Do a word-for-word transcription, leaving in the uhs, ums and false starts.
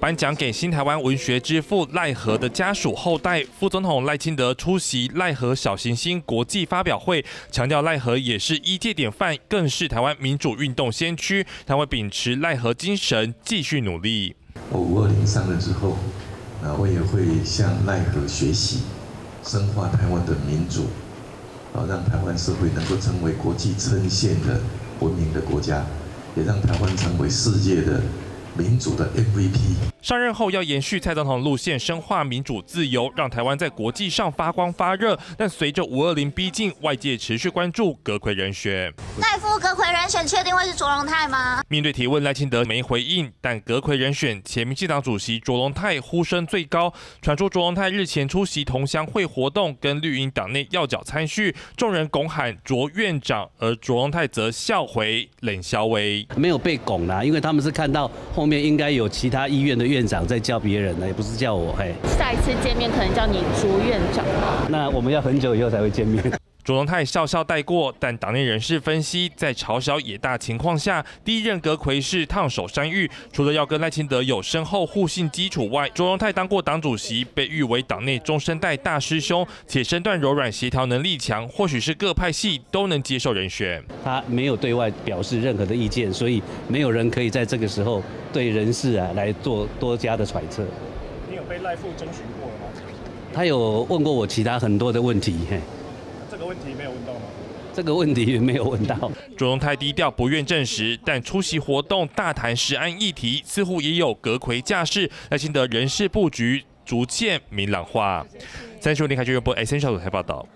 颁奖给新台湾文学之父赖和的家属后代。副总统赖清德出席赖和小行星国际发表会，强调赖和也是医界典范，更是台湾民主运动先驱。他会秉持赖和精神，继续努力。我五二零上任之后，那我也会向赖和学习，深化台湾的民主，啊，让台湾社会能够成为国际称羡的文明的国家，也让台湾成为世界的。 民主的 M V P 上任后要延续蔡总统路线，深化民主自由，让台湾在国际上发光发热。但随着五二零逼近，外界持续关注阁揆人选。赖副阁揆人选确定会是卓荣泰吗？面对提问，赖清德没回应。但阁揆人选前民进党主席卓荣泰呼声最高，传出卓荣泰日前出席同乡会活动，跟绿营党内要角参叙，众人拱喊卓院长，而卓荣泰则笑回冷笑微，没有被拱啦、啊，因为他们是看到。 后面应该有其他医院的院长在叫别人呢，也不是叫我。嘿，下一次见面可能叫你卓院长。那我们要很久以后才会见面。卓荣泰笑笑带过，但党内人士分析，在朝小野大情况下，第一任阁揆是烫手山芋。除了要跟赖清德有深厚互信基础外，卓荣泰当过党主席，被誉为党内中生代大师兄，且身段柔软、协调能力强，或许是各派系都能接受人选。他没有对外表示任何的意见，所以没有人可以在这个时候。 对人事啊来做多加的揣测。你有被赖副征询过了吗？他有问过我其他很多的问题，嘿，这个问题没有问到吗？这个问题没有问到。卓荣泰低调，不愿证实，但出席活动大谈食安议题，似乎也有阁揆架势，赖清德人事布局逐渐明朗化。三十五年开局，播 Essential 台报道。